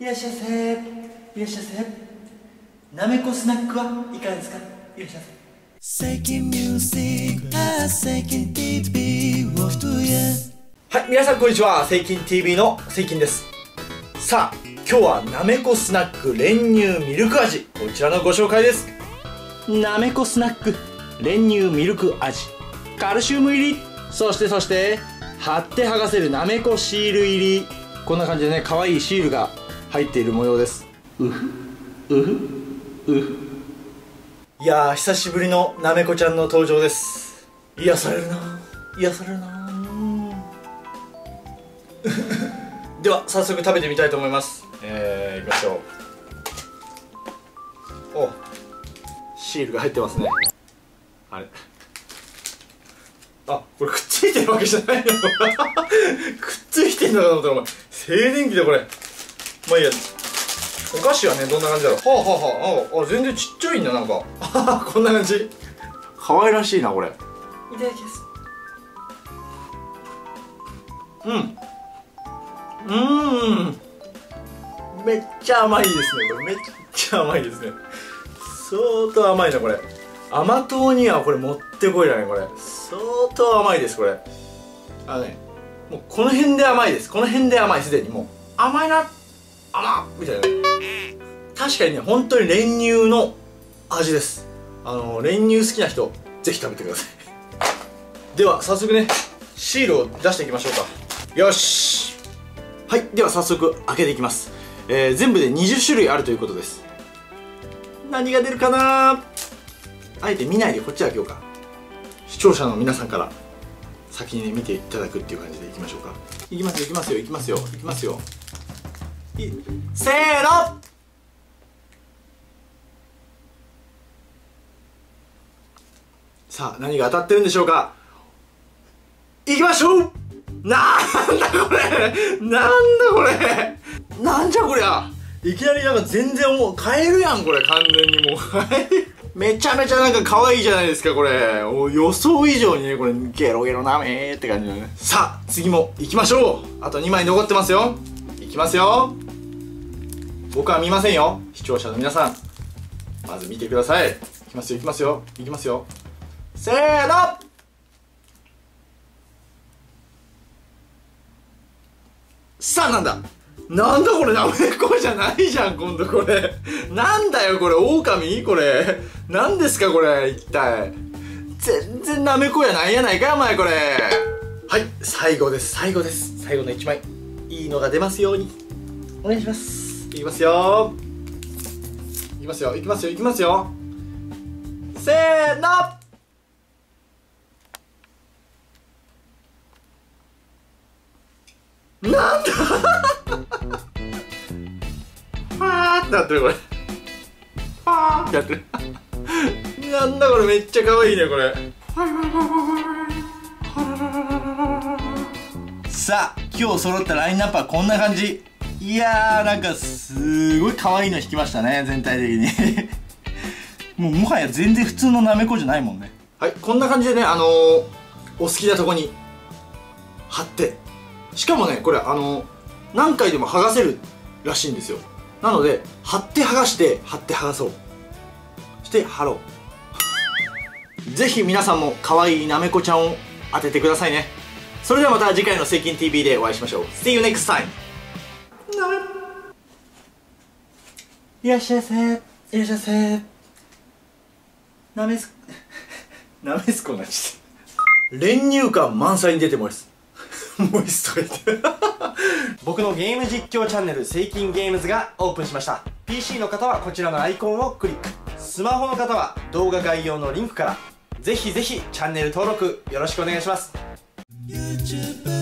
いらっしゃいませ、いらっしゃいませ。なめこスナックはいかがですか。いらっしゃいませ。最近ミュージック、最近 TV をとや。はい、皆さんこんにちは。最近 TV の最近です。さあ、今日はなめこスナック練乳ミルク味、こちらのご紹介です。なめこスナック練乳ミルク味、カルシウム入り、そして貼って剥がせるなめこシール入り。こんな感じでね、可愛いシールが入っている模様です。うふ、うふ、うふ。いやー、久しぶりのなめこちゃんの登場です。癒されるな、癒されるなでは早速食べてみたいと思います。いきましょう。お、シールが入ってますね。あれ、あ、これくっついてるわけじゃないのくっついてんのかと思ったら、お前静電気だこれ。まあいいや。お菓子はね、どんな感じだろう。はあはあはあ、全然ちっちゃいんだ、なんかこんな感じ、可愛らしいなこれ。いただきます。めっちゃ甘いですねこれ。めっちゃ甘いですね。相当甘いなこれ。甘党にはこれもってこいだねこれ。相当甘いですこれ。あのね、もうこの辺で甘いです。この辺で甘い、すでにもう甘いな、甘っみたいな。確かにね、本当に練乳の味です。練乳好きな人ぜひ食べてくださいでは早速ね、シールを出していきましょうか。よし、はい、では早速開けていきます。全部で20種類あるということです。何が出るかな。あえて見ないでこっち開けようか。視聴者の皆さんから先にね、見ていただくっていう感じでいきましょうか。いきますよ、いきますよ、いきますよ、いきますよ。せーの。さあ、何が当たってるんでしょうか。いきましょう。なんだこれ、なんだこれ、なんじゃこりゃ。いきなりなんか全然もうカエルやんこれ、完全にもうめちゃめちゃなんか可愛いじゃないですかこれ。予想以上にね、これゲロゲロなめーって感じだね。さあ、次もいきましょう。あと2枚残ってますよ。いきますよ。僕は見ませんよ。視聴者の皆さん、まず見てください。いきますよ、いきますよ、いきますよ。せーの。さあ、なんだなんだこれ。なめこじゃないじゃん今度これなんだよこれ、狼これ、なんですかこれ一体。全然なめこやないやないかお前これ。はい、最後です、最後です。最後の1枚、いいのが出ますようにお願いします。いきますよ、いきますよ、いきますよ、いきますよ。せーの。なんだファーってなってるこれ。ファーってなってるなんだこれ、めっちゃ可愛いねこれさあ、今日揃ったラインナップはこんな感じ。いやー、なんかすごい可愛いの引きましたね、全体的にもうもはや全然普通のなめこじゃないもんね。はい、こんな感じでね、お好きなとこに貼って、しかもねこれ何回でも剥がせるらしいんですよ。なので貼って剥がして、貼って剥がそうして貼ろうぜひ皆さんも可愛いなめこちゃんを当ててくださいね。それではまた次回の「最近 TV」でお会いしましょう。 See you next time。 いらっしゃいませ、いらっしゃいませ。なめすなめすこなち練乳感満載に出てもらいます。もう一度言って僕のゲーム実況チャンネル「セイキンゲームズ」がオープンしました。 PC の方はこちらのアイコンをクリック、スマホの方は動画概要のリンクから、ぜひぜひチャンネル登録よろしくお願いします。 YouTube